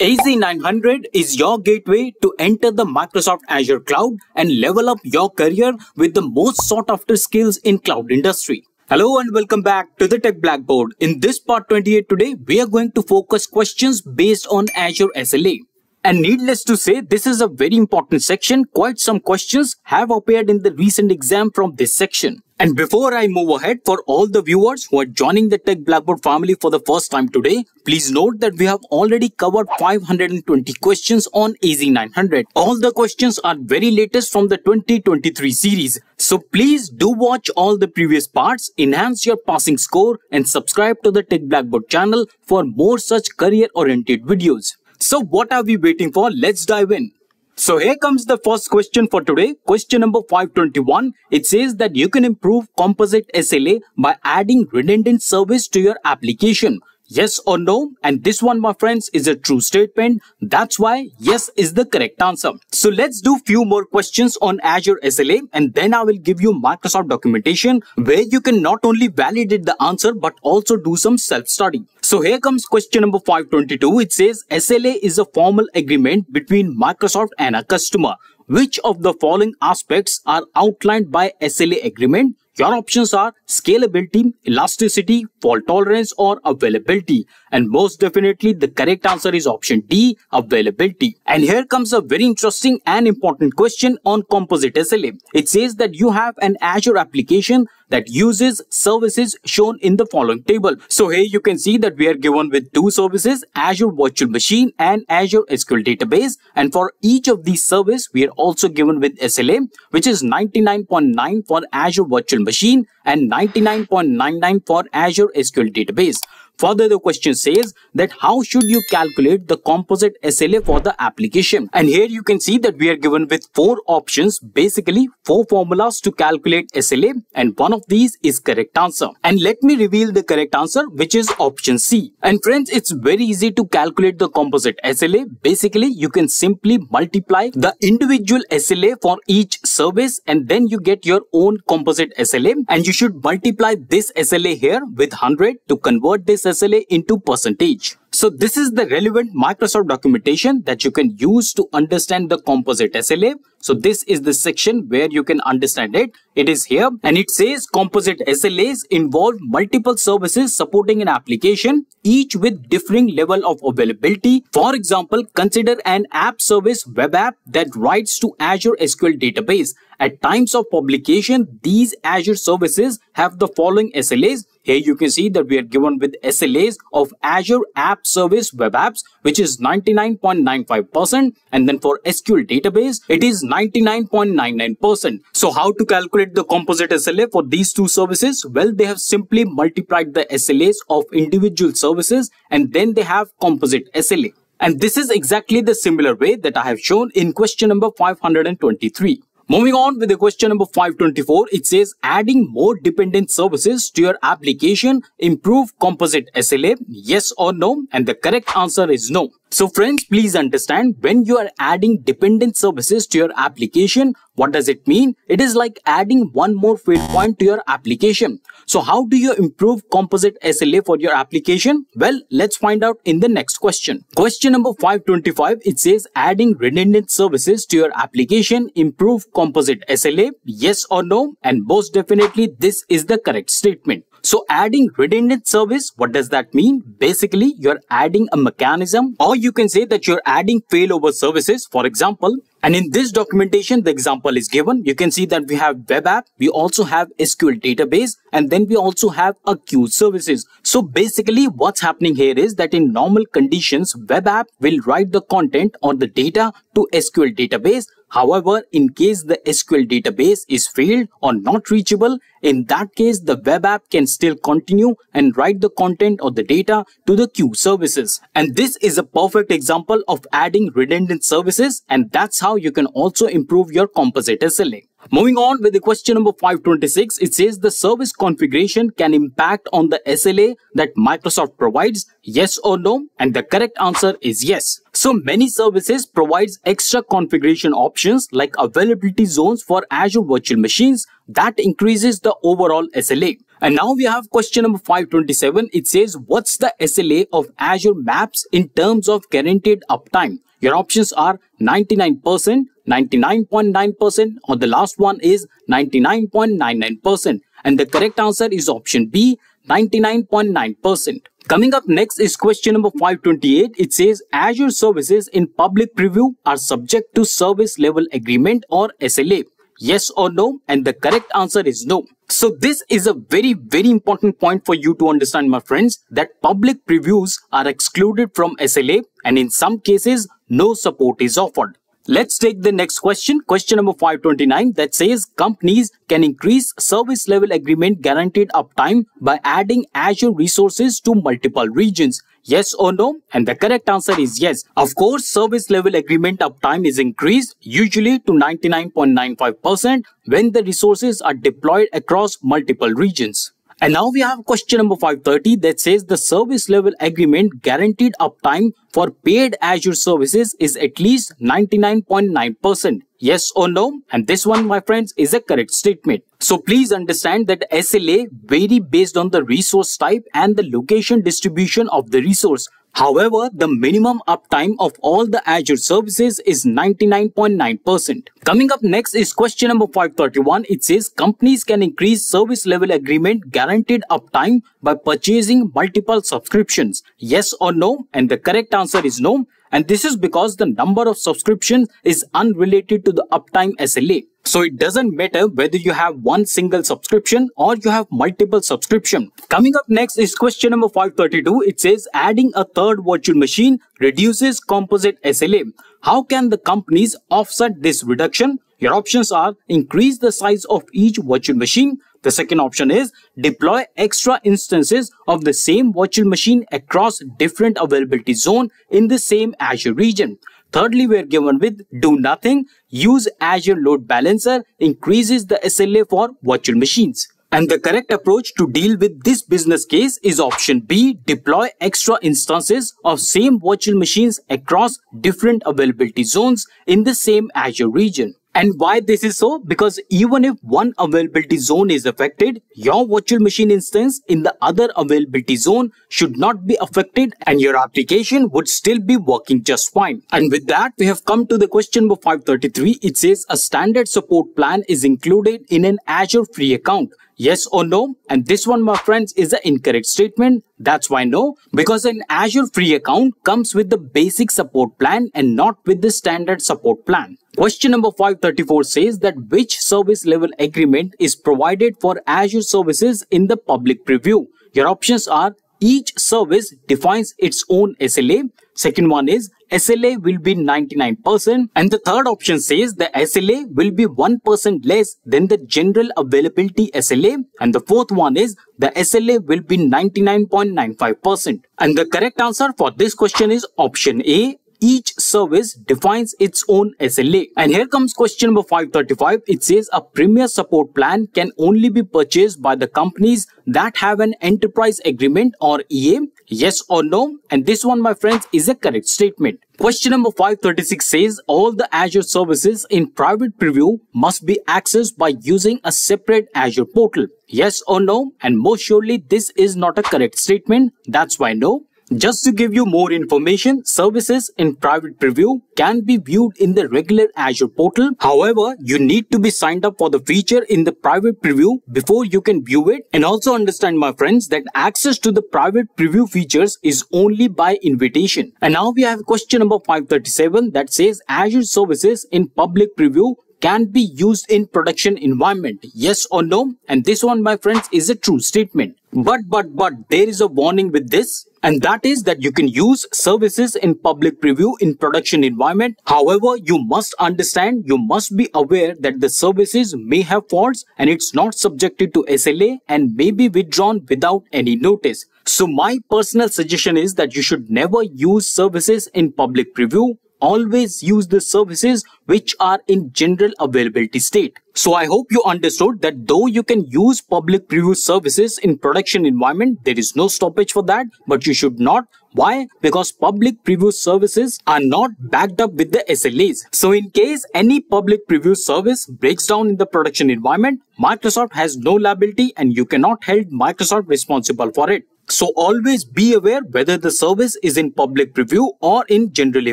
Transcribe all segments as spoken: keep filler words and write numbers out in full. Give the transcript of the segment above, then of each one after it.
A Z nine hundred is your gateway to enter the Microsoft Azure cloud and level up your career with the most sought after skills in cloud industry. Hello and welcome back to the Tech Blackboard. In this part twenty-eight today, we are going to focus questions based on Azure S L A. And needless to say, this is a very important section. Quite some questions have appeared in the recent exam from this section. And before I move ahead, for all the viewers who are joining the Tech Blackboard family for the first time today, please note that we have already covered five hundred twenty questions on A Z nine hundred. All the questions are very latest from the twenty twenty-three series. So please do watch all the previous parts, enhance your passing score and subscribe to the Tech Blackboard channel for more such career-oriented videos. So what are we waiting for? Let's dive in. So here comes the first question for today. Question number five twenty-one. It says that you can improve composite S L A by adding redundant service to your application. Yes or no? And this one, my friends, is a true statement. That's why yes is the correct answer. So let's do few more questions on Azure S L A and then I will give you Microsoft documentation where you can not only validate the answer but also do some self-study. So here comes question number five twenty-two. It says S L A is a formal agreement between Microsoft and a customer. Which of the following aspects are outlined by S L A agreement? Your options are scalability, elasticity, fault tolerance or availability. And most definitely the correct answer is option D, availability. And here comes a very interesting and important question on composite S L A. It says that you have an Azure application that uses services shown in the following table. So here you can see that we are given with two services, Azure Virtual Machine and Azure S Q L Database. And for each of these services, we are also given with S L A, which is ninety-nine point nine for Azure Virtual Machine and ninety-nine point nine nine for Azure S Q L Database. Further, the question says that how should you calculate the composite S L A for the application? And here you can see that we are given with four options, basically four formulas to calculate S L A, and one of these is correct answer. And let me reveal the correct answer, which is option C. And friends, it's very easy to calculate the composite S L A. Basically, you can simply multiply the individual S L A for each service and then you get your own composite S L A, and you should multiply this S L A here with one hundred to convert this S L A into percentage. So this is the relevant Microsoft documentation that you can use to understand the composite S L A. So this is the section where you can understand it. It is here and it says composite S L As involve multiple services supporting an application, each with differing level of availability. For example, consider an app service web app that writes to Azure S Q L Database. At times of publication, these Azure services have the following S L As. Here you can see that we are given with S L As of Azure App Service Web Apps, which is ninety-nine point nine five percent, and then for S Q L Database, it is ninety-nine point nine nine percent. So how to calculate the composite S L A for these two services? Well, they have simply multiplied the S L As of individual services and then they have composite S L A. And this is exactly the similar way that I have shown in question number five twenty-three. Moving on with the question number five twenty-four, it says adding more dependent services to your application improve composite S L A, yes or no? And the correct answer is no. So friends, please understand, when you are adding dependent services to your application, what does it mean? It is like adding one more field point to your application. So how do you improve composite S L A for your application? Well, let's find out in the next question. Question number five twenty-five, it says adding redundant services to your application improve composite S L A, yes or no? And most definitely this is the correct statement. So adding redundant service, what does that mean? Basically, you're adding a mechanism, or you can say that you're adding failover services, for example. And in this documentation, the example is given. You can see that we have web app, we also have S Q L Database, and then we also have a queue services. So basically what's happening here is that in normal conditions, web app will write the content or the data to S Q L Database. However, in case the S Q L Database is failed or not reachable, in that case, the web app can still continue and write the content or the data to the queue services. And this is a perfect example of adding redundant services, and that's how How you can also improve your composite S L A. Moving on with the question number five twenty-six, it says the service configuration can impact on the S L A that Microsoft provides, yes or no? And the correct answer is yes. So many services provides extra configuration options like availability zones for Azure Virtual Machines that increases the overall S L A. And now we have question number five twenty-seven. It says, what's the S L A of Azure Maps in terms of guaranteed uptime? Your options are ninety-nine percent, ninety-nine point nine percent, or the last one is ninety-nine point nine nine percent. And the correct answer is option B, ninety-nine point nine percent. Coming up next is question number five twenty-eight. It says Azure services in public preview are subject to service level agreement or S L A. Yes or no? And the correct answer is no. So this is a very, very important point for you to understand, my friends, that public previews are excluded from S L A, and in some cases, no support is offered. Let's take the next question, question number five twenty-nine, that says companies can increase service level agreement guaranteed uptime by adding Azure resources to multiple regions. Yes or no? And the correct answer is yes. Of course, service level agreement uptime is increased usually to ninety-nine point nine five percent when the resources are deployed across multiple regions. And now we have question number five thirty that says the service level agreement guaranteed uptime for paid Azure services is at least ninety-nine point nine percent. Yes or no? And this one, my friends, is a correct statement. So please understand that S L A vary based on the resource type and the location distribution of the resource. However, the minimum uptime of all the Azure services is ninety-nine point nine percent. Coming up next is question number five thirty-one. It says companies can increase service level agreement guaranteed uptime by purchasing multiple subscriptions. Yes or no? And the correct answer is no. And this is because the number of subscriptions is unrelated to the uptime S L A. So it doesn't matter whether you have one single subscription or you have multiple subscription. Coming up next is question number five thirty-two. It says adding a third virtual machine reduces composite S L A. How can the companies offset this reduction? Your options are increase the size of each virtual machine. The second option is deploy extra instances of the same virtual machine across different availability zone in the same Azure region. Thirdly, we are given with do nothing, use Azure load balancer, increases the S L A for virtual machines. And the correct approach to deal with this business case is option B, deploy extra instances of same virtual machines across different availability zones in the same Azure region. And why this is so? Because even if one availability zone is affected, your virtual machine instance in the other availability zone should not be affected and your application would still be working just fine. And with that, we have come to the question number five thirty-three. It says a standard support plan is included in an Azure free account. Yes or no? And this one, my friends, is an incorrect statement. That's why no, because an Azure free account comes with the basic support plan and not with the standard support plan. Question number five thirty-four says that which service level agreement is provided for Azure services in the public preview? Your options are each service defines its own S L A. Second one is S L A will be ninety-nine percent, and the third option says the S L A will be one percent less than the general availability S L A, and the fourth one is the S L A will be ninety-nine point nine five percent. And the correct answer for this question is option A. Each service defines its own S L A. And here comes question number five thirty-five. It says a premier support plan can only be purchased by the companies that have an enterprise agreement or E A. Yes or no? And this one, my friends, is a correct statement. Question number five thirty-six says all the Azure services in private preview must be accessed by using a separate Azure portal. Yes or no? And most surely this is not a correct statement. That's why no. Just to give you more information, services in private preview can be viewed in the regular Azure portal. However, you need to be signed up for the feature in the private preview before you can view it. And also understand, my friends, that access to the private preview features is only by invitation. And now we have question number five thirty-seven that says Azure services in public preview can be used in production environment. Yes or no? And this one, my friends, is a true statement. But, but, but there is a warning with this, and that is that you can use services in public preview in production environment. However, you must understand, you must be aware that the services may have faults and it's not subjected to S L A and may be withdrawn without any notice. So my personal suggestion is that you should never use services in public preview. always use the services which are in general availability state. So I hope you understood that though you can use public preview services in production environment, there is no stoppage for that, but you should not. Why? Because public preview services are not backed up with the S L As. So in case any public preview service breaks down in the production environment, Microsoft has no liability and you cannot hold Microsoft responsible for it. So always be aware whether the service is in public preview or in generally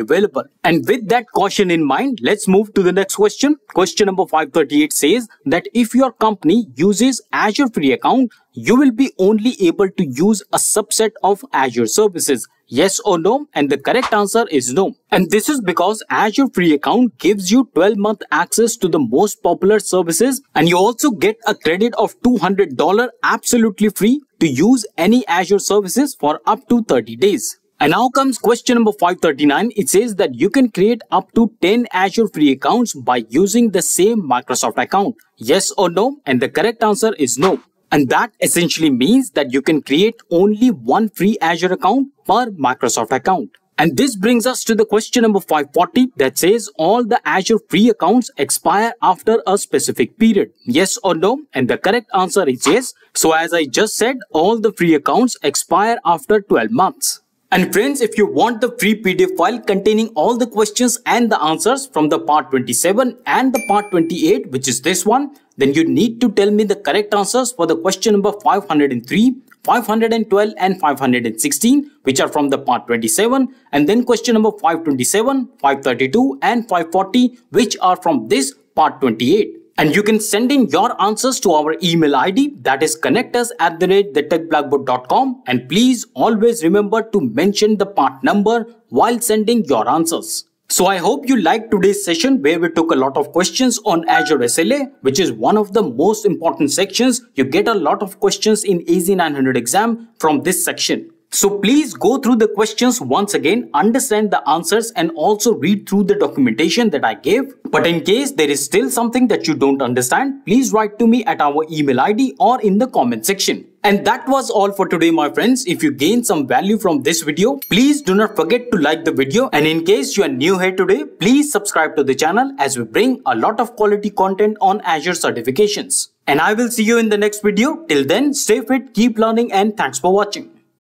available. And with that caution in mind, let's move to the next question. Question number five thirty-eight says that if your company uses Azure free account, you will be only able to use a subset of Azure services. Yes or no? And the correct answer is no. And this is because Azure free account gives you twelve month access to the most popular services, and you also get a credit of two hundred dollars absolutely free to use any Azure services for up to thirty days. And now comes question number five thirty-nine. It says that you can create up to ten Azure free accounts by using the same Microsoft account. Yes or no? And the correct answer is no. And that essentially means that you can create only one free Azure account per Microsoft account. And this brings us to the question number five forty that says all the Azure free accounts expire after a specific period. Yes or no? And the correct answer is yes. So as I just said, all the free accounts expire after twelve months. And friends, if you want the free P D F file containing all the questions and the answers from the part twenty-seven and the part twenty-eight, which is this one, then you need to tell me the correct answers for the question number five oh three, five twelve and five sixteen, which are from the part twenty-seven, and then question number five twenty-seven, five thirty-two and five forty, which are from this part twenty-eight. And you can send in your answers to our email I D, that is connect us at the rate the tech blackboard dot com, and please always remember to mention the part number while sending your answers. So I hope you liked today's session where we took a lot of questions on Azure S L A, which is one of the most important sections. You get a lot of questions in A Z nine hundred exam from this section. So please go through the questions once again, understand the answers and also read through the documentation that I gave. But in case there is still something that you don't understand, please write to me at our email I D or in the comment section. And that was all for today, my friends. If you gained some value from this video, please do not forget to like the video. And in case you are new here today, please subscribe to the channel as we bring a lot of quality content on Azure certifications. And I will see you in the next video. Till then, stay fit, keep learning, and thanks for watching.